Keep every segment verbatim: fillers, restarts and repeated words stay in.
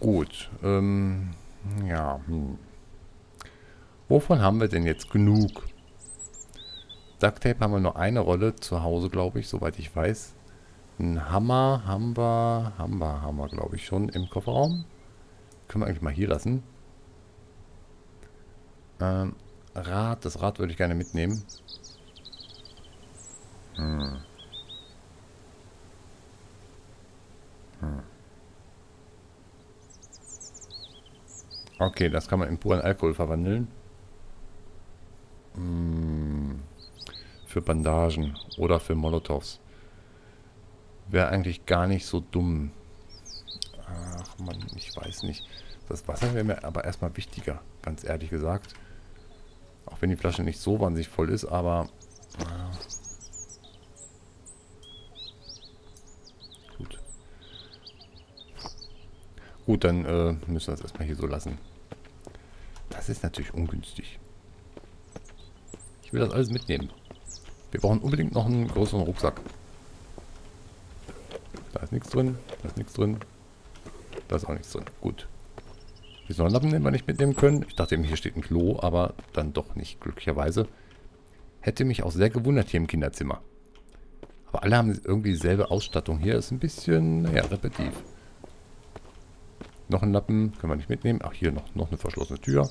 Gut. Ähm, ja. Hm. Wovon haben wir denn jetzt genug? Duct Tape haben wir nur eine Rolle zu Hause, glaube ich, soweit ich weiß. Ein Hammer haben wir, haben wir, haben wir, glaube ich, schon im Kofferraum. Können wir eigentlich mal hier lassen. Ähm, Rad, das Rad würde ich gerne mitnehmen. Hm. Hm. Okay, das kann man in puren Alkohol verwandeln. Hm. Für Bandagen oder für Molotows. Wäre eigentlich gar nicht so dumm. Ach man, ich weiß nicht. Das Wasser wäre mir aber erstmal wichtiger, ganz ehrlich gesagt. Auch wenn die Flasche nicht so wahnsinnig voll ist, aber... Äh, gut. Gut, dann äh, müssen wir es erstmal hier so lassen. Das ist natürlich ungünstig. Ich will das alles mitnehmen. Wir brauchen unbedingt noch einen größeren Rucksack. Da ist nichts drin, da ist nichts drin. Da ist auch nichts drin. Gut. Die Sonnenlappen, den wir nicht mitnehmen können. Ich dachte eben, hier steht ein Klo, aber dann doch nicht, glücklicherweise. Hätte mich auch sehr gewundert hier im Kinderzimmer. Aber alle haben irgendwie dieselbe Ausstattung. Hier ist ein bisschen, naja, repetitiv. Noch ein Lappen können wir nicht mitnehmen. Ach, hier noch, noch eine verschlossene Tür.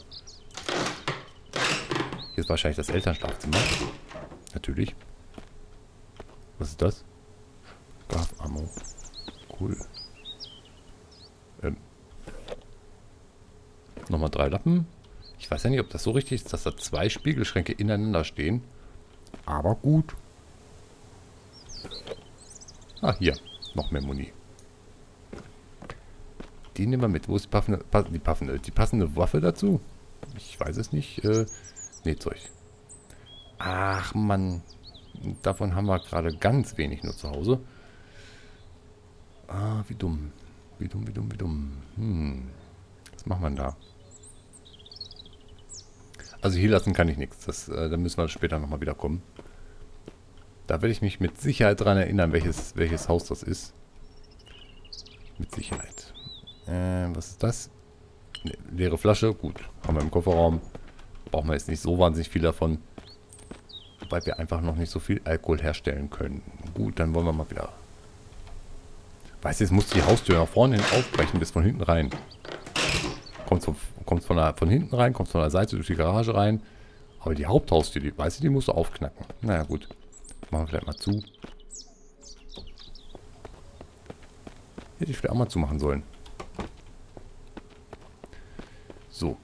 Hier ist wahrscheinlich das Elternschlafzimmer. Natürlich. Was ist das? Strafammo. Cool. Ähm. Nochmal drei Lappen. Ich weiß ja nicht, ob das so richtig ist, dass da zwei Spiegelschränke ineinander stehen. Aber gut. Ah, hier. Noch mehr Muni. Die nehmen wir mit. Wo ist die passende, die passende, die passende Waffe dazu? Ich weiß es nicht. Äh, nee, Zeug. Ach, Mann. Davon haben wir gerade ganz wenig nur zu Hause. Ah, wie dumm. Wie dumm, wie dumm, wie dumm. Hm. Was macht man da? Also hier lassen kann ich nichts. Das, äh, da müssen wir später nochmal wiederkommen. Da werde ich mich mit Sicherheit dran erinnern, welches, welches Haus das ist. Mit Sicherheit. Äh, was ist das? Ne, leere Flasche. Gut, haben wir im Kofferraum. Brauchen wir jetzt nicht so wahnsinnig viel davon. Wobei wir einfach noch nicht so viel Alkohol herstellen können. Gut, dann wollen wir mal wieder... Weißt du, jetzt muss die Haustür nach vorne hin aufbrechen, bis von hinten rein. Kommst von, kommst von, der, von hinten rein, kommst von der Seite durch die Garage rein. Aber die Haupthaustür, die, weißt du, die musst du aufknacken. Naja, gut. Machen wir vielleicht mal zu. Hätte ich vielleicht auch mal zumachen sollen. So.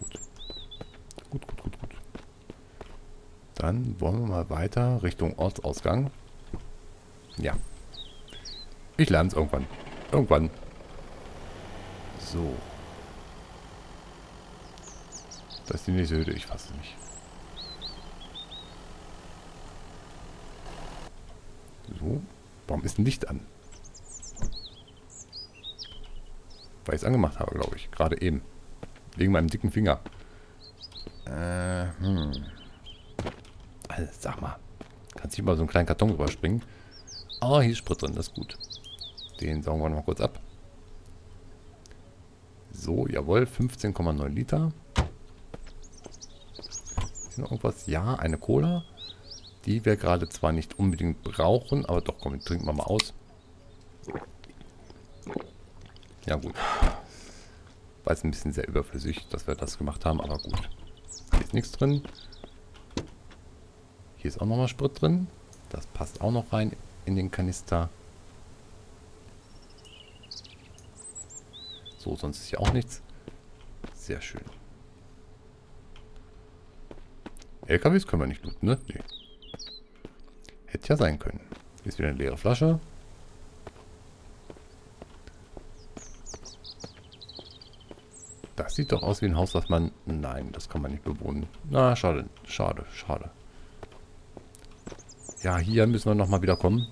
Gut. Gut, gut, gut, gut. Dann wollen wir mal weiter Richtung Ortsausgang. Ja. Ich lerne es irgendwann. Irgendwann. So. Das ist die nächste Hütte. Ich fasse nicht. So. Warum ist ein Licht an? Weil ich es angemacht habe, glaube ich. Gerade eben. Wegen meinem dicken Finger. Äh, hm. Also, sag mal. Kannst du mal so einen kleinen Karton überspringen? Ah, oh, hier ist Sprit drin, das ist gut. Den saugen wir noch mal kurz ab. So, jawohl, fünfzehn Komma neun Liter. Ist noch irgendwas? Ja, eine Cola. Die wir gerade zwar nicht unbedingt brauchen, aber doch, komm, trinken wir mal aus. Ja gut. War jetzt ein bisschen sehr überflüssig, dass wir das gemacht haben, aber gut. Hier ist nichts drin. Hier ist auch nochmal Sprit drin. Das passt auch noch rein. In den Kanister. So, sonst ist ja auch nichts. Sehr schön. L K Ws können wir nicht looten, ne? Nee. Hätte ja sein können. Hier ist wieder eine leere Flasche. Das sieht doch aus wie ein Haus, was man... Nein, das kann man nicht bewohnen. Na, schade, schade, schade. Ja, hier müssen wir nochmal wiederkommen.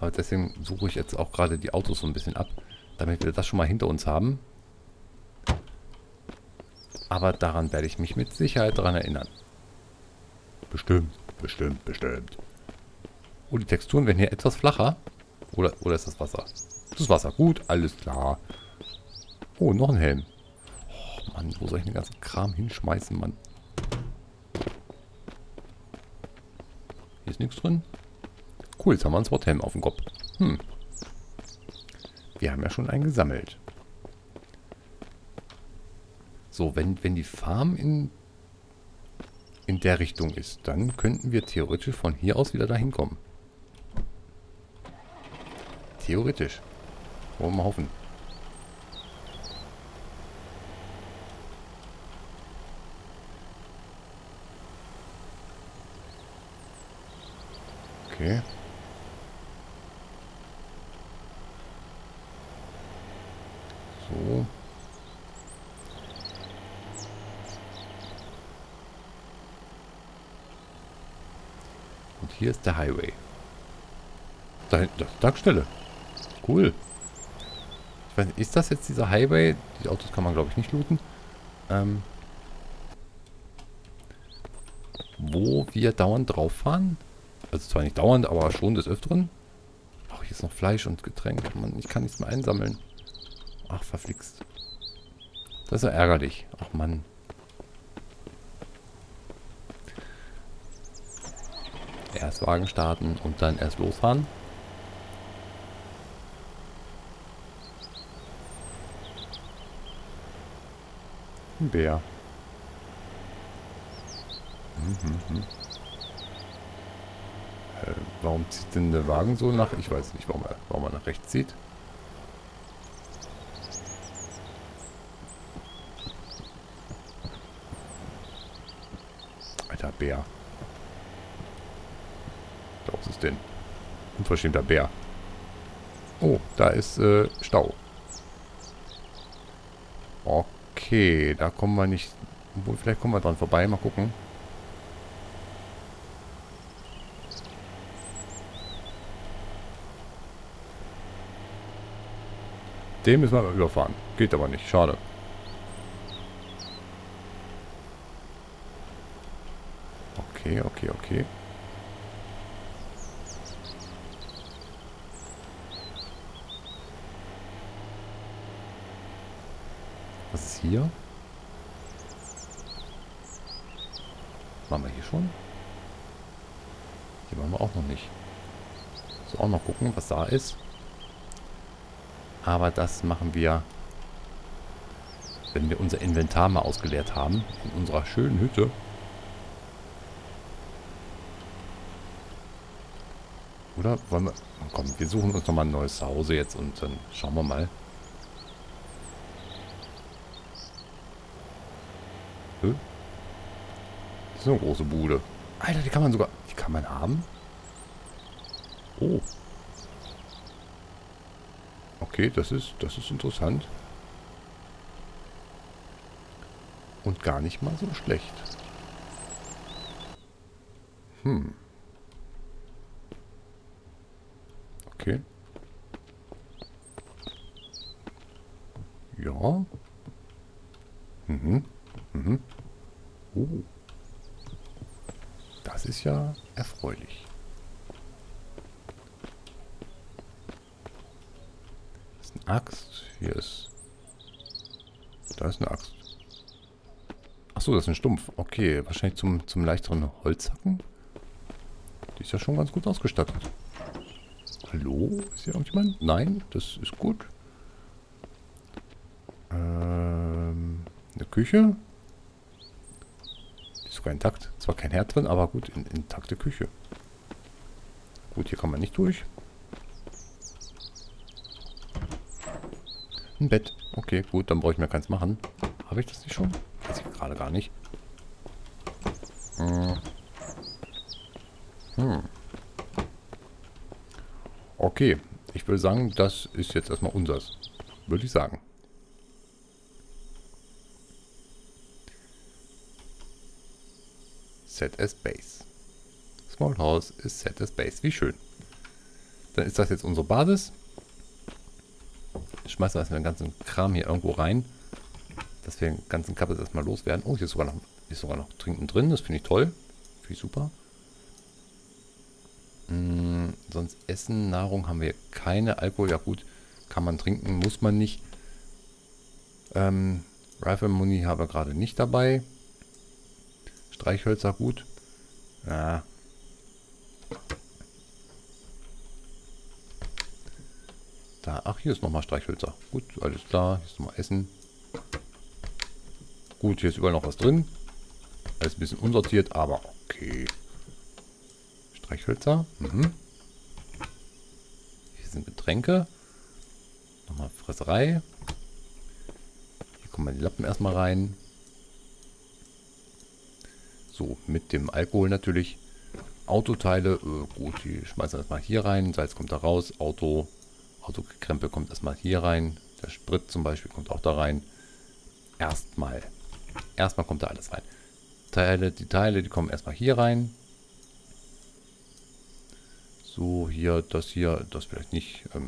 Aber deswegen suche ich jetzt auch gerade die Autos so ein bisschen ab, damit wir das schon mal hinter uns haben. Aber daran werde ich mich mit Sicherheit daran erinnern. Bestimmt, bestimmt, bestimmt. Oh, die Texturen werden hier etwas flacher. Oder, oder ist das Wasser? Das Wasser. Gut, alles klar. Oh, noch ein Helm. Oh, Mann, wo soll ich den ganzen Kram hinschmeißen, Mann? Hier ist nichts drin. Cool, jetzt haben wir einen Sword-Helm auf dem Kopf. Hm. Wir haben ja schon einen gesammelt. So, wenn, wenn die Farm in, in der Richtung ist, dann könnten wir theoretisch von hier aus wieder dahin kommen. Theoretisch. Wollen wir mal hoffen. Okay. So. Und hier ist der Highway. Da hinten, das ist die Tankstelle. Cool. Ich weiß nicht, ist das jetzt dieser Highway? Die Autos kann man, glaube ich, nicht looten. Ähm, wo wir dauernd drauf fahren. Also zwar nicht dauernd, aber schon des Öfteren. Ach, hier ist noch Fleisch und Getränk. Mann, ich kann nichts mehr einsammeln. Ach, verflixt. Das ist ja ärgerlich. Ach, Mann. Erst Wagen starten und dann erst losfahren. Ein Bär. Mhm, mhm. Äh, warum zieht denn der Wagen so nach? Ich weiß nicht, warum er, warum er nach rechts zieht. Alter Bär. Da was ist denn? Unverschämter Bär. Oh, da ist äh, Stau. Oh. Okay, da kommen wir nicht... Obwohl, vielleicht kommen wir dran vorbei. Mal gucken. Den müssen wir mal überfahren. Geht aber nicht. Schade. Okay, okay, okay. Was ist hier? Waren wir hier schon? Hier waren wir auch noch nicht. So, auch mal gucken, was da ist. Aber das machen wir, wenn wir unser Inventar mal ausgeleert haben. In unserer schönen Hütte. Oder wollen wir... Komm, wir suchen uns nochmal ein neues Zuhause jetzt und dann schauen wir mal. Das ist eine große Bude. Alter, die kann man sogar... Die kann man haben? Oh. Okay, das ist, das ist interessant. Und gar nicht mal so schlecht. Hm. Okay. Ja. Mhm. Mhm. Oh. Das ist ja erfreulich. Das ist eine Axt. Hier ist... Da ist eine Axt. Achso, das ist ein Stumpf. Okay, wahrscheinlich zum, zum leichteren Holzhacken. Die ist ja schon ganz gut ausgestattet. Hallo? Ist hier irgendjemand? Nein, das ist gut. Ähm, eine Küche. Sogar intakt. Zwar kein Herd drin, aber gut, in, intakte Küche. Gut, hier kann man nicht durch. Ein Bett. Okay, gut, dann brauche ich mir keins machen. Habe ich das nicht schon? Weiß ich gerade gar nicht. Hm. Hm. Okay, ich würde sagen, das ist jetzt erstmal unseres. Würde ich sagen. Set as Base. Small House ist Set as Base. Wie schön. Dann ist das jetzt unsere Basis. Ich schmeiße erstmal den ganzen Kram hier irgendwo rein. Dass wir den ganzen Kappes erstmal loswerden. Oh, hier ist sogar noch, ist sogar noch Trinken drin. Das finde ich toll. Finde ich super. Mm, sonst Essen, Nahrung haben wir keine. Alkohol, ja gut, kann man trinken, muss man nicht. Ähm, Rifle Muni habe ich gerade nicht dabei. Streichhölzer, gut. Ja. Da, ach, hier ist nochmal Streichhölzer. Gut, alles klar. Hier ist nochmal Essen. Gut, hier ist überall noch was drin. Alles ein bisschen unsortiert, aber okay. Streichhölzer. Mhm. Hier sind Getränke. Nochmal Fresserei. Hier kommen die Lappen erstmal rein. So, mit dem Alkohol natürlich. Autoteile, äh, gut, die schmeißen wir erstmal hier rein. Salz kommt da raus. Auto, Autogekrempel kommt erstmal hier rein. Der Sprit zum Beispiel kommt auch da rein. Erstmal. Erstmal kommt da alles rein. Teile, die Teile, die kommen erstmal hier rein. So, hier, das hier, das vielleicht nicht. Ähm,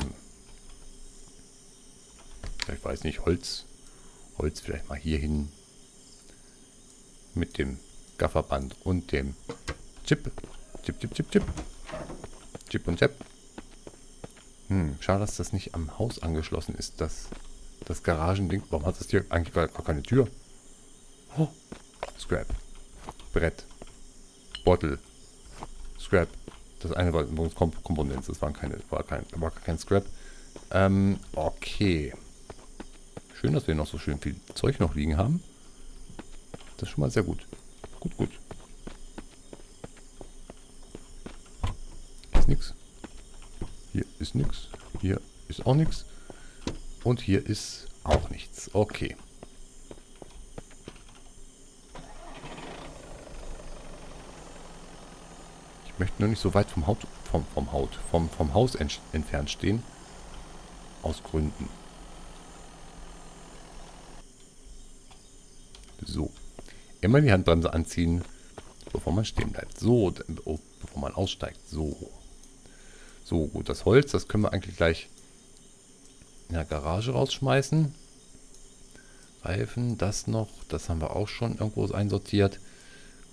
ich weiß nicht, Holz. Holz vielleicht mal hier hin. Mit dem Gafferband und dem Chip. Chip, Chip, Chip, Chip. Chip und Chip. Hm, schade, dass das nicht am Haus angeschlossen ist. Das, das Garagending. Warum hat das hier eigentlich gar keine Tür? Oh. Scrap. Brett. Bottle. Scrap. Das eine war übrigens Kom Komponenz. Das waren keine, war kein, war kein Scrap. Ähm, okay. Schön, dass wir noch so schön viel Zeug noch liegen haben. Das ist schon mal sehr gut. Gut, gut. Hier ist nichts. Hier ist nichts. Hier ist auch nichts. Und hier ist auch nichts. Okay. Ich möchte nur nicht so weit vom Haut, vom, vom Haut, vom, vom Haus ent, entfernt stehen. Aus Gründen. So. Immer die Handbremse anziehen, bevor man stehen bleibt. So, oh, bevor man aussteigt. So. So, gut. Das Holz, das können wir eigentlich gleich in der Garage rausschmeißen. Reifen, das noch. Das haben wir auch schon irgendwo einsortiert.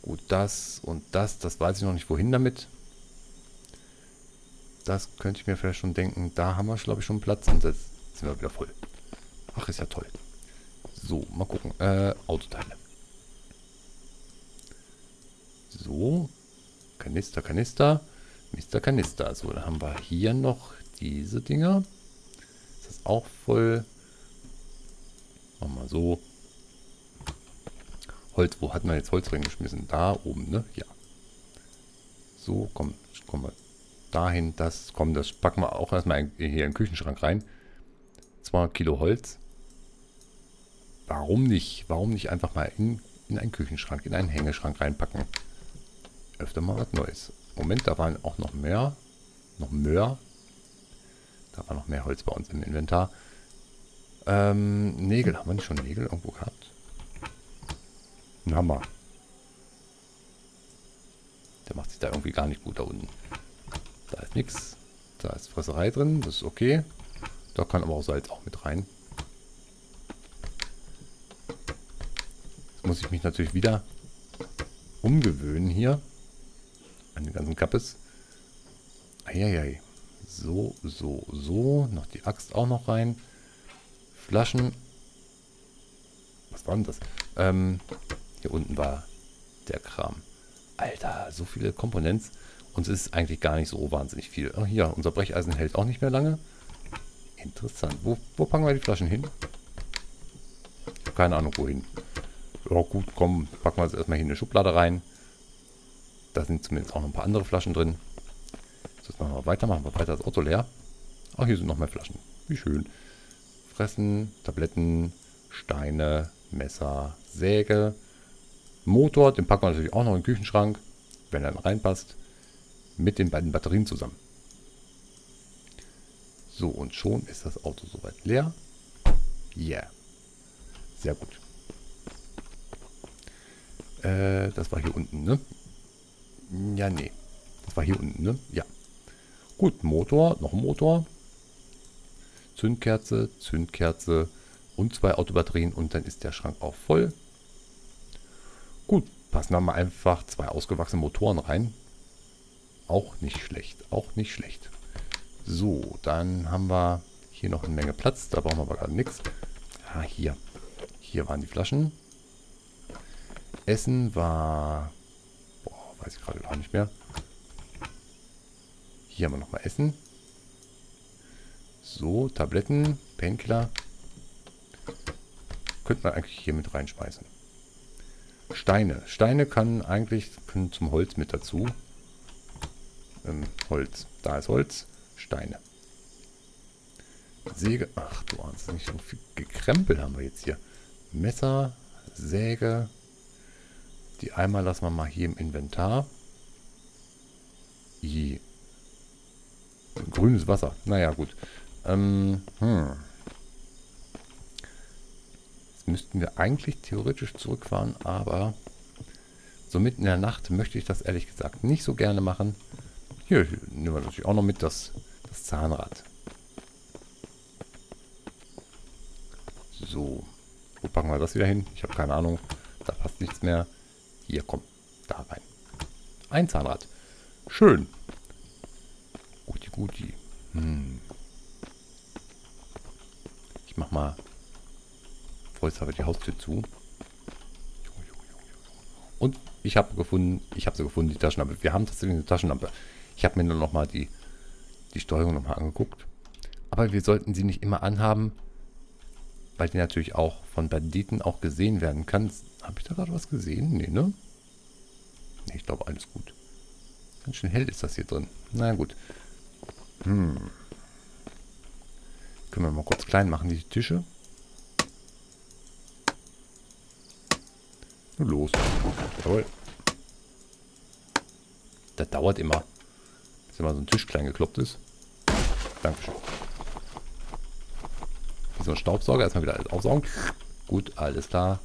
Gut, das und das, das weiß ich noch nicht, wohin damit. Das könnte ich mir vielleicht schon denken. Da haben wir, glaube ich, schon Platz und jetzt sind wir wieder voll. Ach, ist ja toll. So, mal gucken. Äh, Autoteile. So. Kanister, Kanister. Mister Kanister. So, dann haben wir hier noch diese Dinger. Ist das auch voll? Machen wir so. Holz, wo hatten wir jetzt Holz reingeschmissen? Da oben, ne? Ja. So, komm, kommen wir dahin. Das, komm, das packen wir auch erstmal hier in den Küchenschrank rein. zweihundert Kilo Holz. Warum nicht? Warum nicht einfach mal in, in einen Küchenschrank, in einen Hängeschrank reinpacken? Öfter mal was Neues. Moment, da waren auch noch mehr. Noch mehr. Da war noch mehr Holz bei uns im Inventar. Ähm, Nägel. Haben wir nicht schon Nägel irgendwo gehabt? Ein Hammer. Der macht sich da irgendwie gar nicht gut da unten. Da ist nichts. Da ist Fresserei drin. Das ist okay. Da kann aber auch Salz auch mit rein. Jetzt muss ich mich natürlich wieder umgewöhnen hier. An den ganzen Kappes. Eieiei. So, so, so. Noch die Axt auch noch rein. Flaschen. Was war denn das? Ähm... Hier unten war der Kram. Alter, so viele Komponents. Und es ist eigentlich gar nicht so wahnsinnig viel. Oh, hier, unser Brecheisen hält auch nicht mehr lange. Interessant. Wo, wo packen wir die Flaschen hin? Keine Ahnung, wohin. Ja gut, komm, packen wir jetzt erstmal hier in eine Schublade rein. Da sind zumindest auch noch ein paar andere Flaschen drin. Jetzt machen wir weiter, machen wir weiter das Auto leer. Ach, hier sind noch mehr Flaschen. Wie schön. Fressen, Tabletten, Steine, Messer, Säge. Motor, den packen wir natürlich auch noch in den Küchenschrank, wenn er dann reinpasst, mit den beiden Batterien zusammen. So, und schon ist das Auto soweit leer. Yeah. Sehr gut. Äh, das war hier unten, ne? Ja, nee. Das war hier unten, ne? Ja. Gut, Motor, noch ein Motor. Zündkerze, Zündkerze und zwei Autobatterien und dann ist der Schrank auch voll. Gut, passen wir mal einfach zwei ausgewachsene Motoren rein. Auch nicht schlecht. Auch nicht schlecht. So, dann haben wir hier noch eine Menge Platz. Da brauchen wir aber gerade nichts. Ah, hier. Hier waren die Flaschen. Essen war... Boah, weiß ich gerade gar nicht mehr. Hier haben wir nochmal Essen. So, Tabletten, Painkiller. Könnte man eigentlich hier mit reinschmeißen. Steine. Steine kann eigentlich können zum Holz mit dazu. Ähm, Holz. Da ist Holz. Steine. Säge. Ach, du Arzt, nicht so viel gekrempelt haben wir jetzt hier. Messer, Säge. Die Eimer lassen wir mal hier im Inventar. I. Grünes Wasser. Naja, gut. Ähm, hm. Jetzt müssten wir eigentlich theoretisch zurückfahren, aber so mitten in der Nacht möchte ich das ehrlich gesagt nicht so gerne machen. Hier nehmen wir natürlich auch noch mit das, das Zahnrad. So. Wo packen wir das wieder hin? Ich habe keine Ahnung. Da passt nichts mehr. Hier, komm. Da rein. Ein Zahnrad. Schön. Guti, guti. Hm. Ich mach mal vorsichtshalber die Haustür zu. Und ich habe gefunden, ich habe sie gefunden, die Taschenlampe. Wir haben tatsächlich eine Taschenlampe. Ich habe mir nur nochmal die, die Steuerung nochmal angeguckt. Aber wir sollten sie nicht immer anhaben, weil die natürlich auch von Banditen auch gesehen werden kann. Habe ich da gerade was gesehen? Nee, ne? Nee, ich glaube, alles gut. Ganz schön hell ist das hier drin. Na gut. Hm. Können wir mal kurz klein machen, die Tische. Los. Jawohl. Das dauert immer. Bis immer so ein Tisch klein gekloppt ist. Dankeschön. Wie so ein Staubsauger. Erstmal wieder alles aufsaugen. Gut, alles klar.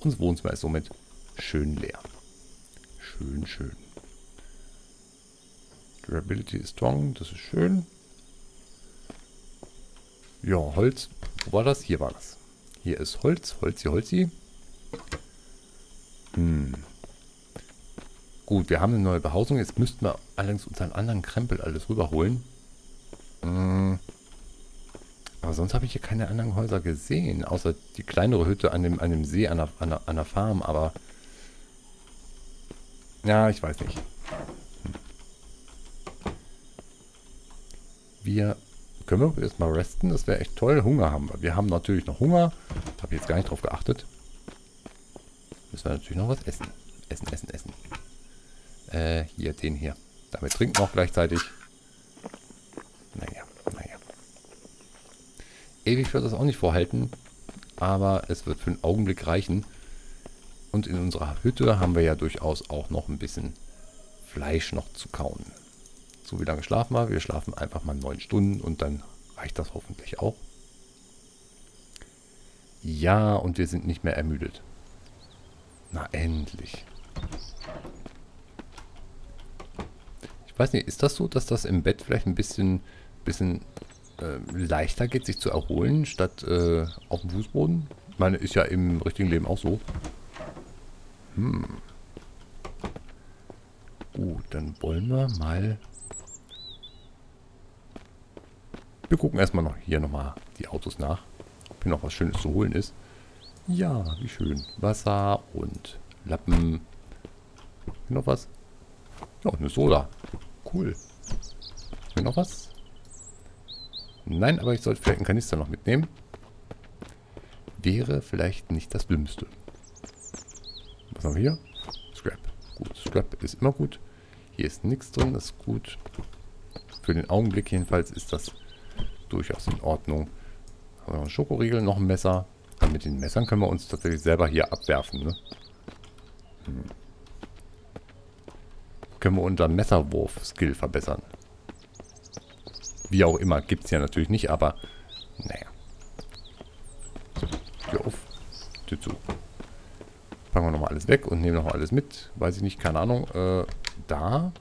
Unser Wohnzimmer ist somit schön leer. Schön, schön. Durability ist strong, das ist schön. Ja, Holz. Wo war das? Hier war das. Hier ist Holz. Holzi, Holzi. Hm. Gut, wir haben eine neue Behausung. Jetzt müssten wir allerdings uns einen anderen Krempel alles rüberholen. Hm. Aber sonst habe ich hier keine anderen Häuser gesehen. Außer die kleinere Hütte an dem, an dem See, an der, an der, an der Farm. Aber ja, ich weiß nicht. Wir können wir jetzt mal resten, das wäre echt toll. Hunger haben wir. Wir haben natürlich noch Hunger. Da habe ich jetzt gar nicht drauf geachtet. Müssen wir natürlich noch was essen. Essen, essen, essen. Äh, hier, den hier. Damit trinken wir auch gleichzeitig. Naja, naja. Ewig wird das auch nicht vorhalten, aber es wird für einen Augenblick reichen. Und in unserer Hütte haben wir ja durchaus auch noch ein bisschen Fleisch noch zu kauen. So, wie lange schlafen wir? Wir schlafen einfach mal neun Stunden und dann reicht das hoffentlich auch. Ja, und wir sind nicht mehr ermüdet. Na, endlich. Ich weiß nicht, ist das so, dass das im Bett vielleicht ein bisschen, bisschen äh, leichter geht, sich zu erholen, statt äh, auf dem Fußboden? Ich meine, ist ja im richtigen Leben auch so. Hm. Gut, dann wollen wir mal... Wir gucken erstmal noch hier nochmal die Autos nach, ob hier noch was Schönes zu holen ist. Ja, wie schön. Wasser und Lappen. Hier noch was? Ja, eine Soda. Cool. Hier noch was? Nein, aber ich sollte vielleicht einen Kanister noch mitnehmen. Wäre vielleicht nicht das Dümmste. Was haben wir hier? Scrap. Gut, Scrap ist immer gut. Hier ist nichts drin, das ist gut. Für den Augenblick jedenfalls ist das... durchaus in Ordnung. Haben wir noch einen Schokoriegel, noch ein Messer. Und mit den Messern können wir uns tatsächlich selber hier abwerfen. Ne? Hm. Können wir unseren Messerwurf-Skill verbessern. Wie auch immer, gibt es ja natürlich nicht, aber naja. So, Tür auf, Tür zu. Packen wir nochmal alles weg und nehmen nochmal alles mit. Weiß ich nicht, keine Ahnung. Äh, da...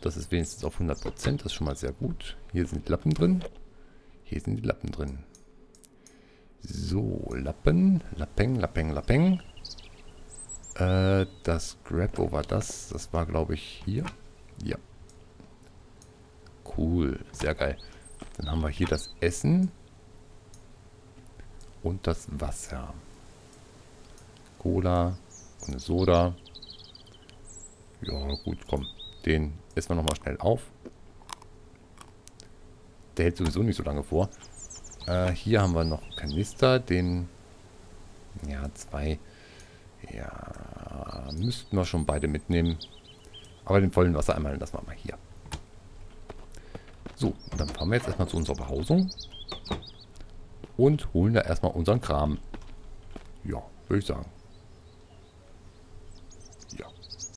Das ist wenigstens auf hundert Prozent. Das ist schon mal sehr gut. Hier sind die Lappen drin. Hier sind die Lappen drin. So, Lappen. Lappeng, Lappeng, Lappeng. Äh, das Grab, wo war das? Das war, glaube ich, hier. Ja. Cool, sehr geil. Dann haben wir hier das Essen und das Wasser. Cola und eine Soda. Ja, gut, komm. Den essen wir nochmal schnell auf. Der hält sowieso nicht so lange vor. Äh, hier haben wir noch einen Kanister. Den, ja, zwei. Ja, müssten wir schon beide mitnehmen. Aber den vollen Wassereimer lassen wir mal hier. So, und dann fahren wir jetzt erstmal zu unserer Behausung. Und holen da erstmal unseren Kram. Ja, würde ich sagen.